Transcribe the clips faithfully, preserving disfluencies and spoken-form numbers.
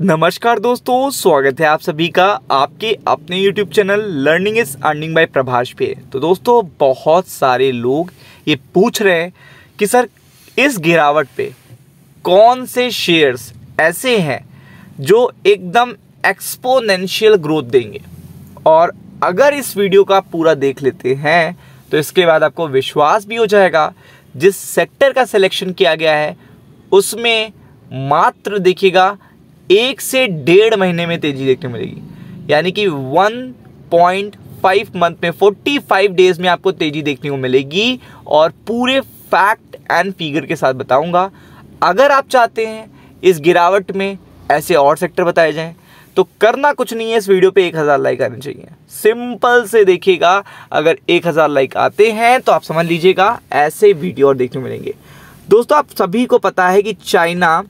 नमस्कार दोस्तों, स्वागत है आप सभी का आपके अपने YouTube channel learning is earning by Prabhash पे। तो दोस्तों, बहुत सारे लोग ये पूछ रहे हैं कि सर इस गिरावट पे कौन से शेयर्स ऐसे हैं जो एकदम एक्सपोनेंशियल ग्रोथ देंगे। और अगर इस वीडियो का पूरा देख लेते हैं तो इसके बाद आपको विश्वास भी हो जाएगा जिस सेक्टर का सिलेक्शन किया गया है उसमें मात्र देखिएगा एक से डेढ़ महीने में तेजी देखने मिलेगी, यानी कि वन पॉइंट फाइव मंथ में फोर्टी फाइव डेज़ में आपको तेज़ी देखने को मिलेगी। और पूरे फैक्ट एंड फिगर के साथ बताऊंगा। अगर आप चाहते हैं इस गिरावट में ऐसे और सेक्टर बताए जाएं तो करना कुछ नहीं है, इस वीडियो पे एक हज़ार लाइक आने चाहिए। सिंपल से देखिएगा, अगर एक हज़ार लाइक आते हैं तो आप समझ लीजिएगा ऐसे वीडियो और देखने को मिलेंगे। दोस्तों, आप सभी को पता है कि चाइना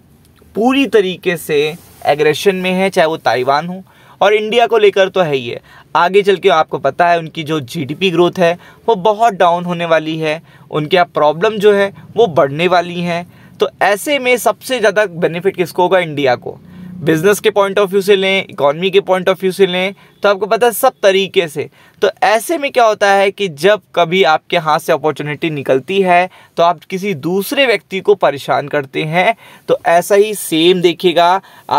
पूरी तरीके से एग्रेशन में है, चाहे वो ताइवान हो और इंडिया को लेकर तो है ही है। आगे चल के आपको पता है उनकी जो जीडीपी ग्रोथ है वो बहुत डाउन होने वाली है, उनके यहाँ प्रॉब्लम जो है वो बढ़ने वाली हैं। तो ऐसे में सबसे ज़्यादा बेनिफिट किसको होगा? इंडिया को। बिज़नेस के पॉइंट ऑफ व्यू से लें, इकॉनमी के पॉइंट ऑफ व्यू से लें, तो आपको पता है सब तरीके से। तो ऐसे में क्या होता है कि जब कभी आपके हाथ से अपॉर्चुनिटी निकलती है तो आप किसी दूसरे व्यक्ति को परेशान करते हैं। तो ऐसा ही सेम देखिएगा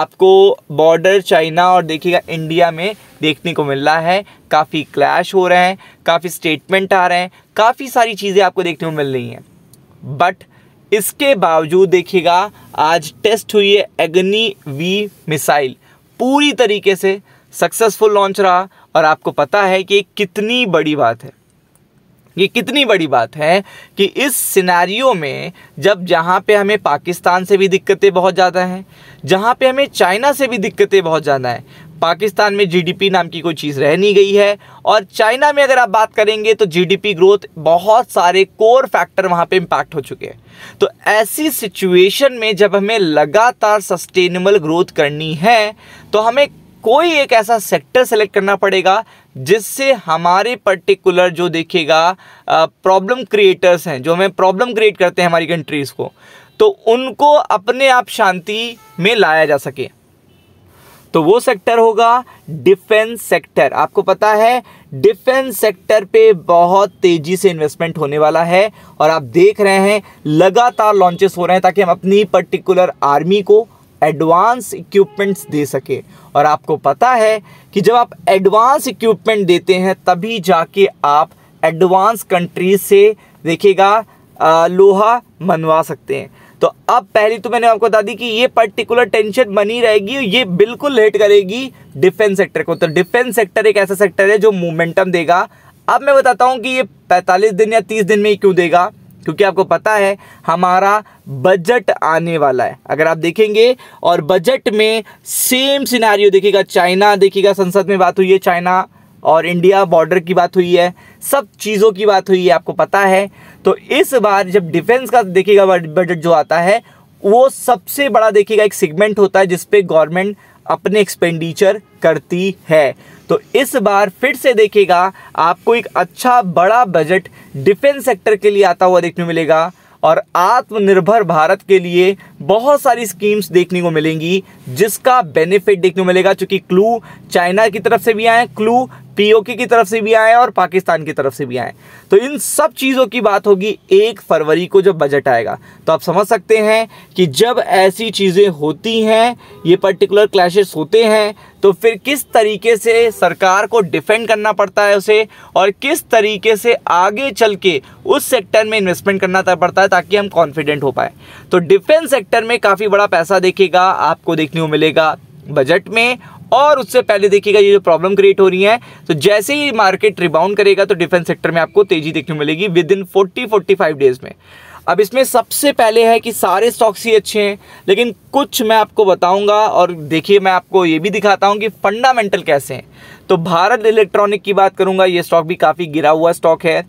आपको बॉर्डर चाइना और देखिएगा इंडिया में देखने को मिल रहा है। काफ़ी क्लैश हो रहे हैं, काफ़ी स्टेटमेंट आ रहे हैं, काफ़ी सारी चीज़ें आपको देखने को मिल रही हैं। बट इसके बावजूद देखिएगा आज टेस्ट हुई है अग्नि वी मिसाइल, पूरी तरीके से सक्सेसफुल लॉन्च रहा। और आपको पता है कि कितनी बड़ी बात है, ये कितनी बड़ी बात है कि इस सिनेरियो में जब जहाँ पे हमें पाकिस्तान से भी दिक्कतें बहुत ज़्यादा हैं, जहाँ पे हमें चाइना से भी दिक्कतें बहुत ज़्यादा हैं। पाकिस्तान में जीडीपी नाम की कोई चीज़ रह नहीं गई है और चाइना में अगर आप बात करेंगे तो जीडीपी ग्रोथ, बहुत सारे कोर फैक्टर वहाँ पे इम्पैक्ट हो चुके हैं। तो ऐसी सिचुएशन में जब हमें लगातार सस्टेनेबल ग्रोथ करनी है तो हमें कोई एक ऐसा सेक्टर सेलेक्ट करना पड़ेगा जिससे हमारे पर्टिकुलर जो देखिएगा प्रॉब्लम क्रिएटर्स हैं, जो हमें प्रॉब्लम क्रिएट करते हैं हमारी कंट्रीज़ को, तो उनको अपने आप शांति में लाया जा सके। तो वो सेक्टर होगा डिफेंस सेक्टर। आपको पता है डिफेंस सेक्टर पे बहुत तेज़ी से इन्वेस्टमेंट होने वाला है और आप देख रहे हैं लगातार लॉन्चेस हो रहे हैं ताकि हम अपनी पर्टिकुलर आर्मी को एडवांस इक्विपमेंट्स दे सके। और आपको पता है कि जब आप एडवांस इक्विपमेंट देते हैं तभी जाके आप एडवांस कंट्रीज से देखिएगा लोहा मनवा सकते हैं। तो अब पहले तो मैंने आपको बता दी कि ये पर्टिकुलर टेंशन बनी रहेगी, ये बिल्कुल हिट करेगी डिफेंस सेक्टर को। तो डिफेंस सेक्टर एक ऐसा सेक्टर है जो मोमेंटम देगा। अब मैं बताता हूँ कि ये पैंतालीस दिन या तीस दिन में क्यों देगा, क्योंकि आपको पता है हमारा बजट आने वाला है। अगर आप देखेंगे और बजट में सेम सिनेरियो देखिएगा, चाइना देखिएगा, संसद में बात हुई है, चाइना और इंडिया बॉर्डर की बात हुई है, सब चीज़ों की बात हुई है, आपको पता है। तो इस बार जब डिफेंस का देखिएगा बजट जो आता है वो सबसे बड़ा देखिएगा एक सेगमेंट होता है जिस पे गवर्नमेंट अपने एक्सपेंडिचर करती है। तो इस बार फिर से देखिएगा आपको एक अच्छा बड़ा बजट डिफेंस सेक्टर के लिए आता हुआ देखने को मिलेगा। और आत्मनिर्भर भारत के लिए बहुत सारी स्कीम्स देखने को मिलेंगी जिसका बेनिफिट देखने को मिलेगा, क्योंकि क्लू चाइना की तरफ से भी आए, क्लू पीओके की तरफ से भी आए और पाकिस्तान की तरफ से भी आए। तो इन सब चीज़ों की बात होगी एक फरवरी को जब बजट आएगा। तो आप समझ सकते हैं कि जब ऐसी चीज़ें होती हैं, ये पर्टिकुलर क्लैशेस होते हैं, तो फिर किस तरीके से सरकार को डिफेंड करना पड़ता है उसे, और किस तरीके से आगे चल के उस सेक्टर में इन्वेस्टमेंट करना पड़ता है ताकि हम कॉन्फिडेंट हो पाए। तो डिफेंस सेक्टर में काफ़ी बड़ा पैसा देखेगा आपको देखने को मिलेगा बजट में। और उससे पहले देखिएगा ये जो प्रॉब्लम क्रिएट हो रही है, तो जैसे ही मार्केट रिबाउंड करेगा तो डिफेंस सेक्टर में आपको तेज़ी देखने को मिलेगी within forty forty five days में। अब इसमें सबसे पहले है कि सारे स्टॉक्स ही अच्छे हैं, लेकिन कुछ मैं आपको बताऊंगा और देखिए मैं आपको ये भी दिखाता हूं कि फंडामेंटल कैसे हैं। तो भारत इलेक्ट्रॉनिक की बात करूंगा, ये स्टॉक भी काफ़ी गिरा हुआ स्टॉक है।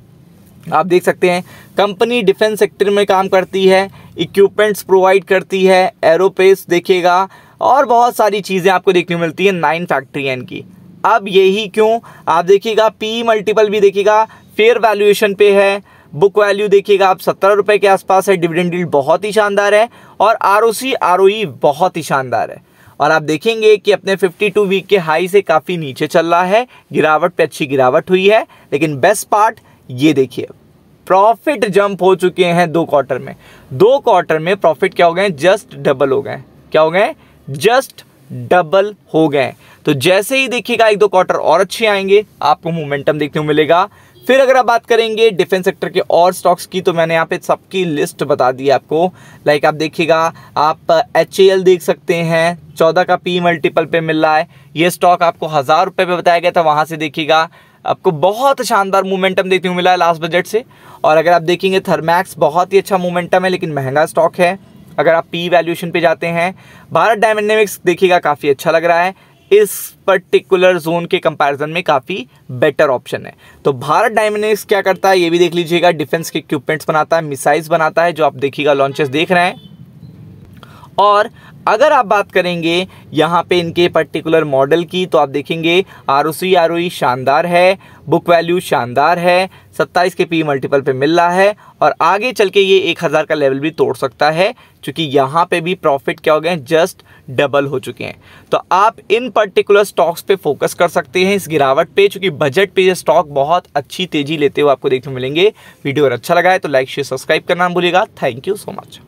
आप देख सकते हैं कंपनी डिफेंस सेक्टर में काम करती है, इक्विपमेंट्स प्रोवाइड करती है, एरोस्पेस देखिएगा और बहुत सारी चीज़ें आपको देखने को मिलती हैं, नाइन फैक्ट्री हैं इनकी। अब यही क्यों, आप देखिएगा पी मल्टीपल भी देखिएगा फेयर वैल्यूएशन पे है, बुक वैल्यू देखिएगा आप सत्रह रुपये के आसपास है, डिविडेंड यील्ड बहुत ही शानदार है और R O C R O ई बहुत ही शानदार है। और आप देखेंगे कि अपने बावन वीक के हाई से काफ़ी नीचे चल रहा है, गिरावट पे अच्छी गिरावट हुई है। लेकिन बेस्ट पार्ट ये देखिए, प्रॉफिट जंप हो चुके हैं दो क्वार्टर में। दो क्वार्टर में प्रॉफिट क्या हो गए, जस्ट डबल हो गए। क्या हो गए, जस्ट डबल हो गए। तो जैसे ही देखिएगा एक दो क्वार्टर और अच्छे आएंगे, आपको मोमेंटम देखने को मिलेगा। फिर अगर आप बात करेंगे डिफेंस सेक्टर के और स्टॉक्स की, तो मैंने यहाँ पे सबकी लिस्ट बता दी आपको। लाइक आप देखिएगा, आप एच ए एल देख सकते हैं, चौदह का पी मल्टीपल पे मिल रहा है। ये स्टॉक आपको हज़ार रुपये पे बताया गया था, वहाँ से देखिएगा आपको बहुत शानदार मोमेंटम देखने को मिला है लास्ट बजट से। और अगर आप देखेंगे थर्मैक्स, बहुत ही अच्छा मोमेंटम है, लेकिन महंगा स्टॉक है अगर आप पी वैल्यूएशन पे जाते हैं। भारत डायनामिक्स देखिएगा, काफ़ी अच्छा लग रहा है, इस पर्टिकुलर जोन के कंपैरिजन में काफ़ी बेटर ऑप्शन है। तो भारत डायनामिक्स क्या करता है ये भी देख लीजिएगा, डिफेंस के इक्विपमेंट्स बनाता है, मिसाइल्स बनाता है, जो आप देखिएगा लॉन्चेस देख रहे हैं। और अगर आप बात करेंगे यहाँ पे इनके पर्टिकुलर मॉडल की, तो आप देखेंगे R O C R O ई शानदार है, बुक वैल्यू शानदार है, सत्ताईस के पी मल्टीपल पे मिल रहा है। और आगे चल के ये एक हज़ार का लेवल भी तोड़ सकता है, क्योंकि यहाँ पे भी प्रॉफिट क्या हो गए, जस्ट डबल हो चुके हैं। तो आप इन पर्टिकुलर स्टॉक्स पे फोकस कर सकते हैं इस गिरावट पे, चूँकि बजट पे ये स्टॉक बहुत अच्छी तेज़ी लेते हुए आपको देखने मिलेंगे। वीडियो अगर अच्छा लगा है तो लाइक शेयर सब्सक्राइब करना ना भूलिएगा। Thank you so much.